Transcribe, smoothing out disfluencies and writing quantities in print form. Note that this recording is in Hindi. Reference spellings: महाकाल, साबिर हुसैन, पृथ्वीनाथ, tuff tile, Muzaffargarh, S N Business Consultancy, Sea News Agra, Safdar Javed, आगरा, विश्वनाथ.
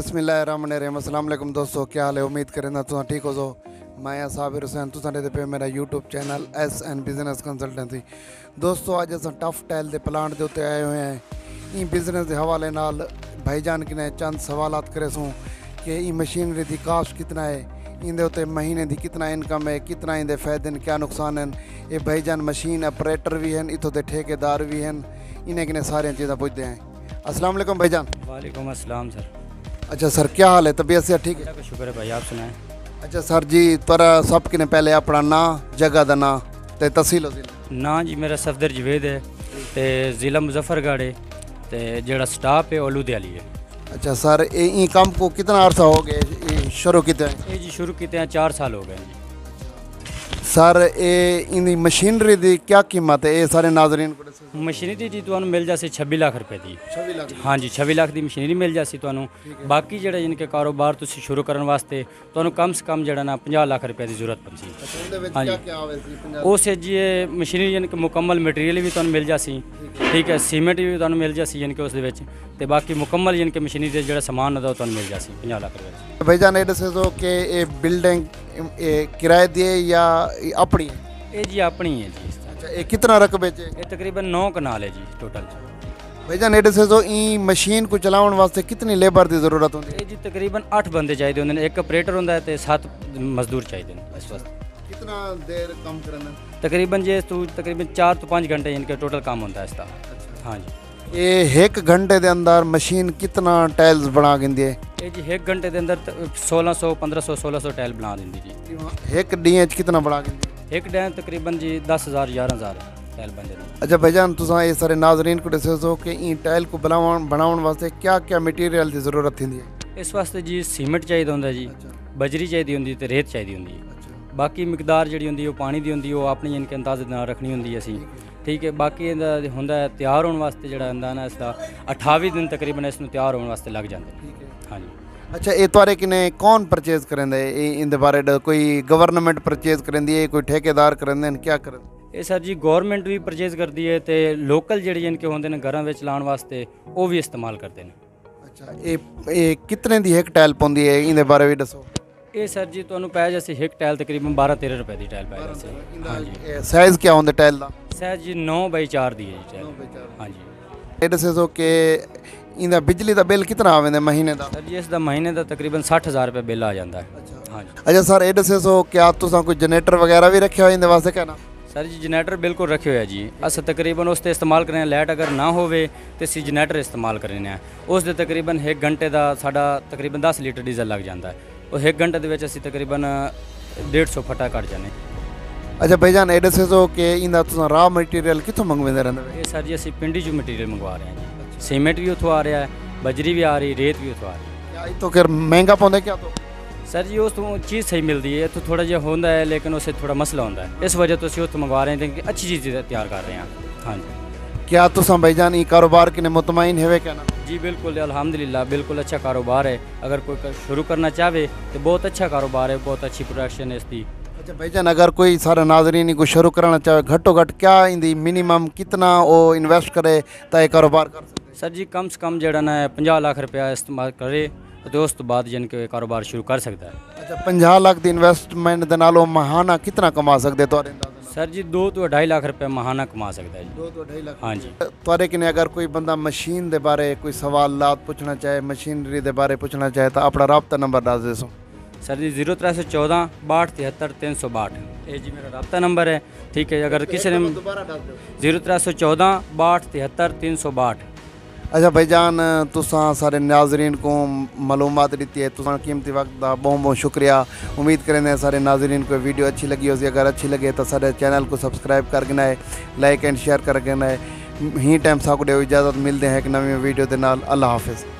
बिस्मिल्लाहिर्रहमानिर्रहीम अस्सलाम वालेकुम दोस्तों, क्या हाल है? उम्मीद करें ना तुम ठीक हो जो। मैं साबिर हुसैन तुसां पे मेरा YouTube channel S N business consultancy. दोस्तों आज अस टफ टाइल के प्लांट के उत्ते आए हुए हैं। ई बिजनेस के हवाले नाल भाईजान कि चंद सवाल करेसूँ कि ई मशीनरी की कास्ट कितना है, इंदे उत्ते महीने की कितना इनकम है, कितना इंदे फायदे क्या नुकसान हैं। ये भाईजान मशीन ऑपरेटर भी हैं, इतों के ठेकेदार भी हैं, इन्हें किने सारी चीज़ें पूछते हैं। अस्सलाम वालेकुम भाईजान। वालेकुम अस्सलाम सर। अच्छा सर क्या हाल है? तबीयत से ठीक है? शुक्र है भाई, आप सुनाएं। अच्छा सर जी, तोरा सब किने पहले अपना ना जगह दा ना ते तहसील ना जी। मेरा सफदर जावेद है ते ज़िला मुजफ्फरगढ़ है ते जेड़ा स्टाफ है ओ लुधियाली है। अच्छा सर, ये काम को कितना अर्सा हो गया शुरू किते हैं? जी शुरू किते हैं 4 साल हो गए जी। सर ये मशीनरी दी क्या कीमत है? ये सारे नाजरीन मशीनरी जी तुहानू मिल जासी 26 लाख रुपए दी। 26 लाख? हाँ जी 26 लाख दी मशीनरी मिल जासी तुहानू। बाकी जेड़ा इनके कारोबार तुसी शुरू करने वास्ते तुहानू कम से कम जेड़ा ना 50 लाख रुपए दी जरूरत पड़सी। हाँ जी उस जी मशीनरी यानी कि मुकम्मल मटीरियल भी तुहानू मिल जासी, ठीक है, सीमेंट भी तुहानू मिल जासी यानी कि उस दे विच ते बाकी मुकम्मल यानी कि मशीनरी दा जेड़ा समान होंदा तुहानू मिल जासी 50 लाख रुपए। भाई जान ये दसो कि ये बिल्डिंग किराए दी है या अपनी है? ये जी अपनी है जी। अच्छा कितना रकबे च? तकरीबन 9 कनाल है जी टोटल। भाईजान ये दसो ई मशीन को चलाने वास्ते कितनी लेबर की जरूरत होती है? जी तकरीबन 8 बंदे चाहिए होंगे, एक ऑपरेटर होता है तो 7 मजदूर चाहिए। कितना देर काम करना? तकरीबन जी तू तकरीबन 4 तो 5 घंटे इनका टोटल काम होता है इसका। हाँ जी ये 1 घंटे के अंदर मशीन कितना टाइल्स बना देती है? ये जी 1 घंटे के अंदर 1600 टाइल बना देती जी। एक दिन कितना बना देती है? एक डैम तकरीबन जी 10,000 11,000 टाइल बन जाती है। अच्छा भाईजान तुसा ये सारे नाजरीन को दसो कि ई टाइल को बनाने वास्ते क्या क्या मटीरियल की जरूरत होती है? इस वास्ते जी सीमेंट चाहिए होंगे जी। अच्छा। बजरी चाहिए होंगी तो रेत चाहिए होंगी। अच्छा। बाकी मिकदार जी होंगी वो पानी की होंगी, वो अपनी इनके अंदाजे ना रखनी होंगी असी, ठीक है। बाकी होंगे तैयार होने वास्ते जो ना इसका 28 दिन तकरीबन इसमें तैयार होने वास्ते लग जाते हैं। हाँ जी। अच्छा ये तुरे किने कौन परचेज करेंदे? इन बारे कोई गवर्नमेंट परचेज करेंदी है, कोई ठेकेदार करेंदे, क्या करेंदे? ये सर जी गवर्नमेंट भी परचेज करती है ते लोकल जेड़े इनके होंदे ने घरां विच लाण वास्ते वो भी इस्तेमाल करते हैं। अच्छा ये कितने दी एक टाइल पौंदी है? इन बारे भी दसो। ये सर जी तुहानू पै जासी एक टाइल तकरीबन 12-13 रुपए की टाइल पै जासी। हाँ जी साइज़ क्या होंदा टाइल दा? साइज़ जी 9x4 दी है जी टाइल। हाँ जी ये दसो कि इंदा बिजली का बिल कितना आवेंदा महीने का? सर जी इसका महीने का तकरीबन 60,000 रुपये बिल आ जाता है। अच्छा। हाँ जी। अच्छा सर ये दसो क्या तुसा कोई जनरेटर वगैरह भी रखे हुए इन वास्ते कहना? सर जी जनरेटर बिल्कुल रखे हुए है जी। अस तकरीबन उसते इस्तेमाल करें, लाइट अगर ना होवे तो असी जनरेटर इस्तेमाल करें। उस दे तकरीबन 1 घंटे का साढ़ा तकरीबन 10 लीटर डीजल लग जाता है। और 1 घंटे के असी तकरीबन 150 फटा कट जाने। अच्छा भाईजान ये दसो कि इंदा तुसा रॉ मटीरियल कितों मंगवाते रहंदे? सर जी असी पिंडी चो मटीरियल मंगवा रहे हैं। सीमेंट भी उतो आ रहा है, बजरी भी आ रही, रेत भी उतो आ रही है। तो फिर महंगा पौंदा क्या? तो सर जी उस तो चीज़ सही मिलती है तो थोड़ा जहा होंदा है, लेकिन उससे थोड़ा मसला होंदा है। इस वजह तो अस उस मंगवा रहे हैं कि अच्छी चीज़ तैयार कर रहे हैं। हाँ जी। क्या तुसा भाईजान ये कारोबार किने मुतमईन है क्या? जी बिल्कुल अल्हम्दुलिल्लाह बिल्कुल अच्छा कारोबार है। अगर कोई शुरू करना चाहे तो बहुत अच्छा कारोबार है, बहुत अच्छी प्रोडक्शन है इसकी। अच्छा भाईजान अगर कोई सारा नाजरीन को शुरू करना चाहे घट्टो घट क्या इंदी मिनिमम कितना वो इन्वेस्ट करे तो कारोबार कर सकते? सर जी कम से कम जड़ा ना 50 लाख रुपया इस्तेमाल करे तो उस तो बाद जन के कारोबार शुरू कर सकता है। अच्छा 50 लाख की इन्वेस्टमेंट दे नाल महाना कितना कमा सकते? तो सर जी 2 तो 2.5 लाख रुपया महाना कमा सकता है जी। 2 तो 2.5 लाख? हाँ जी। तुरे किने अगर कोई बंदा मशीन के बारे कोई सवालात पूछना चाहे, मशीनरी के बारे पूछना चाहे तो अपना रबता नंबर दस दसो। सर जी 0314 62 73 362 ये जी मेरा रबता नंबर है, ठीक है। अगर किसी ने 0314 62 73 362। अच्छा भाईजान तुसा सारे नाजरीन को मालूमात दी है, तुसा कीमती वक्त का बहुत बहुत शुक्रिया। उम्मीद करें सारे नाजरीन को वीडियो अच्छी लगी हो। अगर अच्छी लगे तो सारे चैनल को सब्सक्राइब कर देना है, लाइक एंड शेयर कर देना है। ही टाइम साको इजाज़त मिलते हैं एक नवी वीडियो के नाल। अल्लाह हाफिज़।